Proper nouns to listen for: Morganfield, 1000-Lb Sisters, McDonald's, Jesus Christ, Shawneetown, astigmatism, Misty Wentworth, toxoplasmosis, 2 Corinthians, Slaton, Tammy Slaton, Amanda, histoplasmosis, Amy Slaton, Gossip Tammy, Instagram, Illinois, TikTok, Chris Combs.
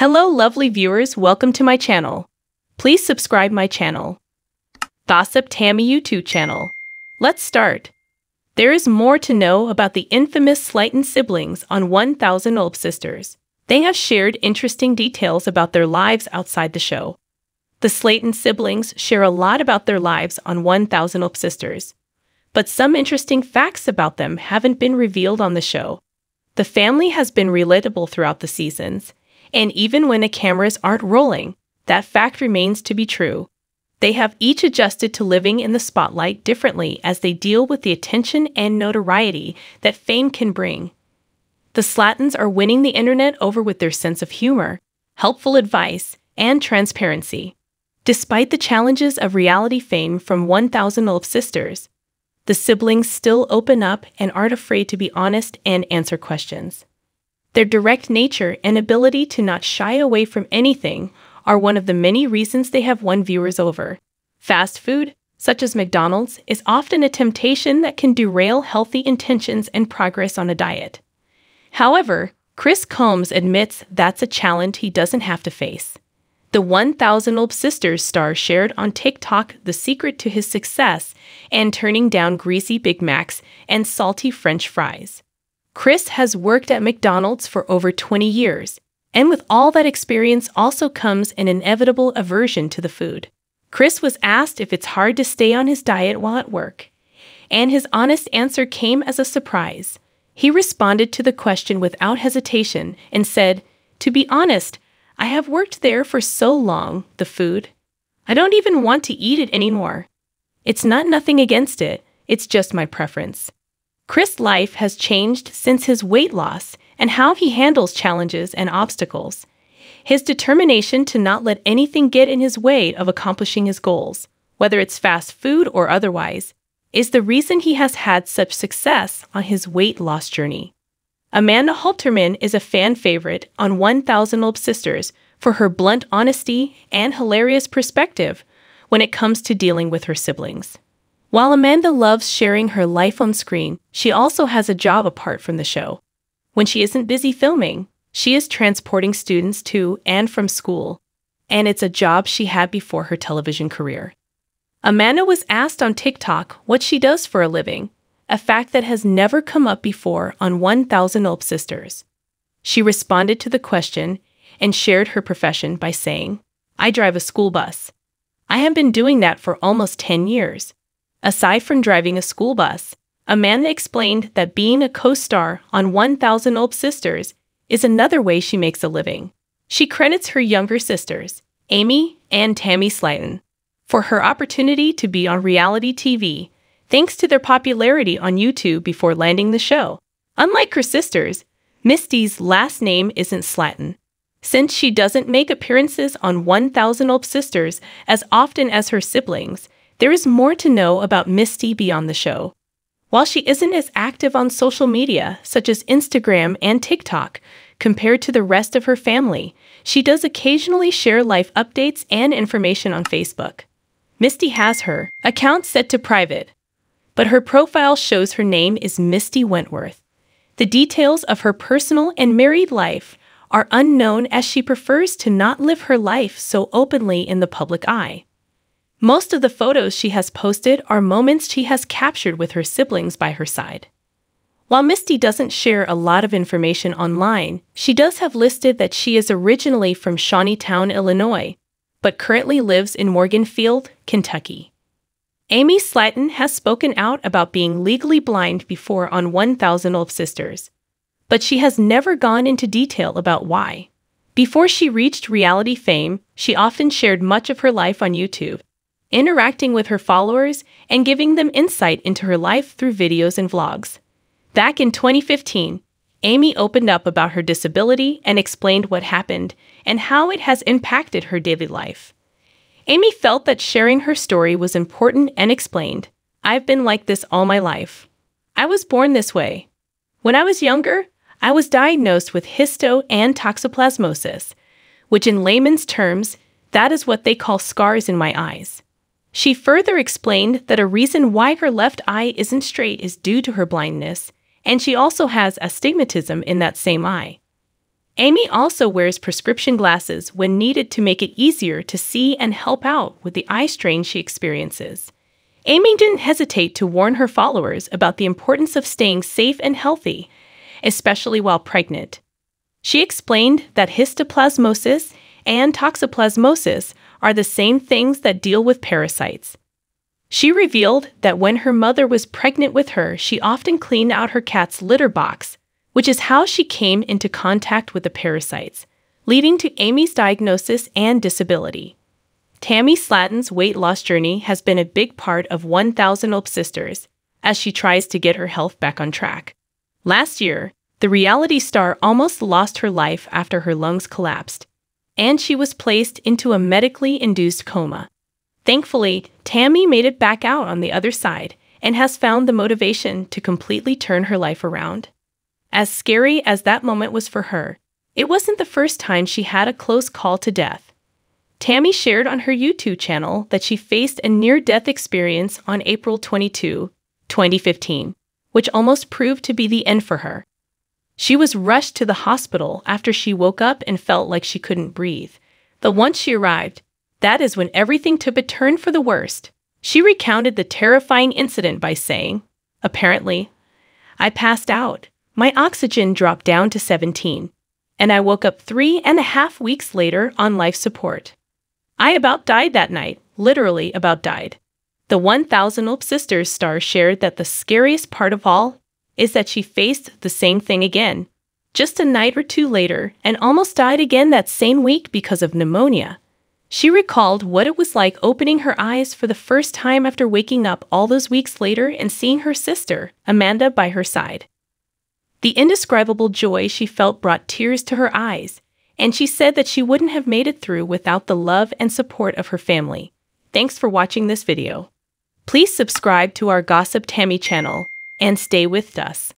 Hello lovely viewers, welcome to my channel. Please subscribe my channel. Gossip Tammy YouTube channel. Let's start. There is more to know about the infamous Slaton siblings on 1000-Lb Sisters. They have shared interesting details about their lives outside the show. The Slaton siblings share a lot about their lives on 1000-Lb Sisters, but some interesting facts about them haven't been revealed on the show. The family has been relatable throughout the seasons, and even when the cameras aren't rolling, that fact remains to be true. They have each adjusted to living in the spotlight differently as they deal with the attention and notoriety that fame can bring. The Slatons are winning the internet over with their sense of humor, helpful advice, and transparency. Despite the challenges of reality fame from 1000-Lb Sisters, the siblings still open up and aren't afraid to be honest and answer questions. Their direct nature and ability to not shy away from anything are one of the many reasons they have won viewers over. Fast food, such as McDonald's, is often a temptation that can derail healthy intentions and progress on a diet. However, Chris Combs admits that's a challenge he doesn't have to face. The 1000-Lb Sisters star shared on TikTok the secret to his success and turning down greasy Big Macs and salty French fries. Chris has worked at McDonald's for over 20 years, and with all that experience also comes an inevitable aversion to the food. Chris was asked if it's hard to stay on his diet while at work, and his honest answer came as a surprise. He responded to the question without hesitation and said, "To be honest, I have worked there for so long, the food. I don't even want to eat it anymore. It's not nothing against it, it's just my preference." Chris' life has changed since his weight loss and how he handles challenges and obstacles. His determination to not let anything get in his way of accomplishing his goals, whether it's fast food or otherwise, is the reason he has had such success on his weight loss journey. Amanda Halterman is a fan favorite on 1000-Lb Sisters for her blunt honesty and hilarious perspective when it comes to dealing with her siblings. While Amanda loves sharing her life on screen, she also has a job apart from the show. When she isn't busy filming, she is transporting students to and from school, and it's a job she had before her television career. Amanda was asked on TikTok what she does for a living, a fact that has never come up before on 1000-Lb Sisters. She responded to the question and shared her profession by saying, "I drive a school bus. I have been doing that for almost 10 years. Aside from driving a school bus, Amanda explained that being a co-star on 1000-Lb Sisters is another way she makes a living. She credits her younger sisters, Amy and Tammy Slaton, for her opportunity to be on reality TV, thanks to their popularity on YouTube before landing the show. Unlike her sisters, Misty's last name isn't Slaton, since she doesn't make appearances on 1000-Lb Sisters as often as her siblings. There is more to know about Misty beyond the show. While she isn't as active on social media, such as Instagram and TikTok, compared to the rest of her family, she does occasionally share life updates and information on Facebook. Misty has her account set to private, but her profile shows her name is Misty Wentworth. The details of her personal and married life are unknown as she prefers to not live her life so openly in the public eye. Most of the photos she has posted are moments she has captured with her siblings by her side. While Misty doesn't share a lot of information online, she does have listed that she is originally from Shawneetown, Illinois, but currently lives in Morganfield, Kentucky. Amy Slaton has spoken out about being legally blind before on 1000-Lb Sisters, but she has never gone into detail about why. Before she reached reality fame, she often shared much of her life on YouTube, interacting with her followers and giving them insight into her life through videos and vlogs. Back in 2015, Amy opened up about her disability and explained what happened and how it has impacted her daily life. Amy felt that sharing her story was important and explained, "I've been like this all my life. I was born this way. When I was younger, I was diagnosed with histo and toxoplasmosis, which in layman's terms, that is what they call scars in my eyes." She further explained that a reason why her left eye isn't straight is due to her blindness, and she also has astigmatism in that same eye. Amy also wears prescription glasses when needed to make it easier to see and help out with the eye strain she experiences. Amy didn't hesitate to warn her followers about the importance of staying safe and healthy, especially while pregnant. She explained that histoplasmosis and toxoplasmosis are the same things that deal with parasites. She revealed that when her mother was pregnant with her, she often cleaned out her cat's litter box, which is how she came into contact with the parasites, leading to Amy's diagnosis and disability. Tammy Slaton's weight loss journey has been a big part of 1000-Lb Sisters as she tries to get her health back on track. Last year, the reality star almost lost her life after her lungs collapsed, and she was placed into a medically induced coma. Thankfully, Tammy made it back out on the other side and has found the motivation to completely turn her life around. As scary as that moment was for her, it wasn't the first time she had a close call to death. Tammy shared on her YouTube channel that she faced a near-death experience on April 22, 2015, which almost proved to be the end for her. She was rushed to the hospital after she woke up and felt like she couldn't breathe. But once she arrived, that is when everything took a turn for the worst. She recounted the terrifying incident by saying, "Apparently, I passed out. My oxygen dropped down to 17, and I woke up 3.5 weeks later on life support. I about died that night, literally about died." The 1000-Lb Sisters star shared that the scariest part of all is that she faced the same thing again, just a night or two later, and almost died again that same week because of pneumonia. She recalled what it was like opening her eyes for the first time after waking up all those weeks later and seeing her sister, Amanda, by her side. The indescribable joy she felt brought tears to her eyes, and she said that she wouldn't have made it through without the love and support of her family. Thanks for watching this video. Please subscribe to our Gossip Tammy channel and stay with us.